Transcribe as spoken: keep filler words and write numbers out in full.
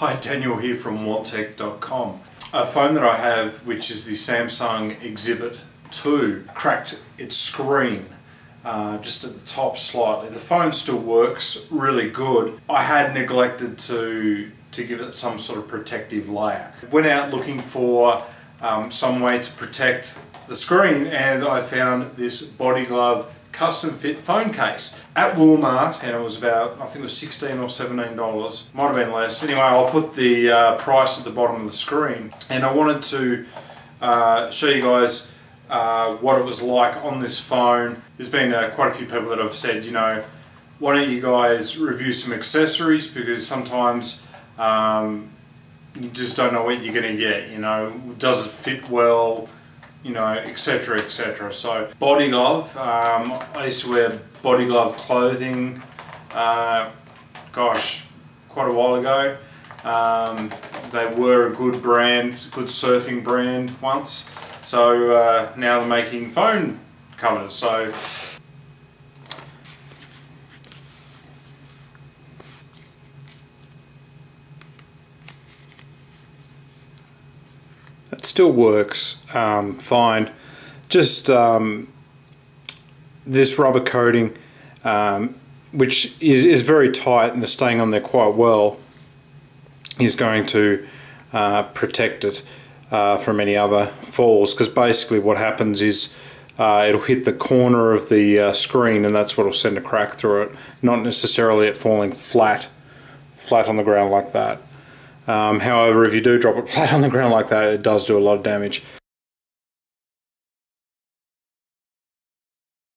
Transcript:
Hi, Daniel here from Walttech dot com. A phone that I have, which is the Samsung Exhibit two, cracked its screen uh, just at the top slightly. The phone still works really good. I had neglected to, to give it some sort of protective layer. Went out looking for um, some way to protect the screen, and I found this Body Glove custom fit phone case at Walmart, and it was about, I think it was sixteen or seventeen dollars, might have been less. Anyway, I'll put the uh, price at the bottom of the screen, and I wanted to uh, show you guys uh, what it was like on this phone. There's been uh, quite a few people that have said, you know, why don't you guys review some accessories, because sometimes um, you just don't know what you're going to get, you know, does it fit well, you know, etc, et cetera. So, Body Glove, um, I used to wear Body Glove clothing, uh, gosh, quite a while ago. Um, they were a good brand, good surfing brand once, so uh, now they're making phone covers. So, it still works um, fine. Just um, this rubber coating, um, which is, is very tight and is staying on there quite well, is going to uh, protect it uh, from any other falls, because basically what happens is uh, it'll hit the corner of the uh, screen, and that's what will send a crack through it, not necessarily it falling flat flat on the ground like that. Um, however, if you do drop it flat on the ground like that, it does do a lot of damage.